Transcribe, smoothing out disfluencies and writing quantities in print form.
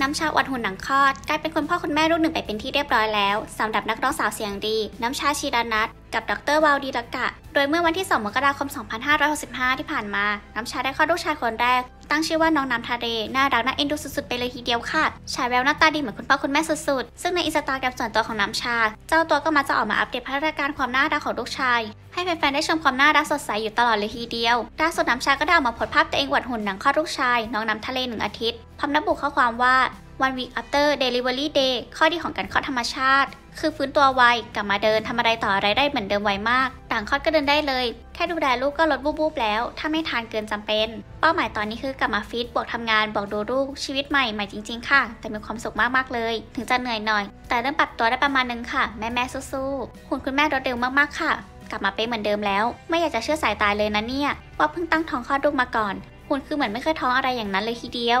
น้ำชาอวดหุ่นหนังคลอดกลายเป็นคุณพ่อคุณแม่ลูกหนึ่งไปเป็นที่เรียบร้อยแล้วสำหรับนักร้องสาวเสียงดีน้ำชาชีรานัทกับดร.วาวดีรกะโดยเมื่อวันที่2 มกราคม 2565 ที่ผ่านมาน้ำชาได้คลอดลูกชายคนแรกตั้งชื่อว่าน้องน้ำทะเลน่ารักน่าเอ็นดูสุดๆไปเลยทีเดียวค่ะฉายแววหน้าตาดีเหมือนคุณพ่อคุณแม่สุดๆซึ่งในอินสตาแกรมส่วนตัวของน้ำชาเจ้าตัวก็มาจะออกมาอัปเดตพัฒนาการความน่ารักของลูกชายให้แฟนๆได้ชมความน่ารักสดใสอยู่ตลอดเลยทีเดียวล่าสุดน้ำชาก็ได้ออกมาโพสต์ภาพตัวเองอวดหุ่นหนังคลอดลูกชายน้องน้ำทะเล1 อาทิตย์พร้อมระบุข้อความว่า one week after delivery day ข้อดีของการคลอดธรรมชาติคือฟื้นตัวไวกลับมาเดินทำอะไรต่ออะไรได้เหมือนเดิมไวมากต่างคลอดก็เดินได้เลยแค่ดูแลลูกก็ลดบูบๆแล้วถ้าไม่ทานเกินจำเป็นเป้าหมายตอนนี้คือกลับมาฟิตบวกทำงานบวกดูลูกชีวิตใหม่จริงๆค่ะแต่มีความสุขมากๆเลยถึงจะเหนื่อยหน่อยแต่เริ่มปรับตัวได้ประมาณนึงค่ะแม่สู้ๆคุณแม่รวดเร็วมากๆค่ะกลับมาเป็นเหมือนเดิมแล้วไม่อยากจะเชื่อสายตาเลยนะเนี่ยว่าเพิ่งตั้งท้องคลอดลูกมาก่อนคุณคือเหมือนไม่เคยท้องอะไรอย่างนั้นเลยทีเดียว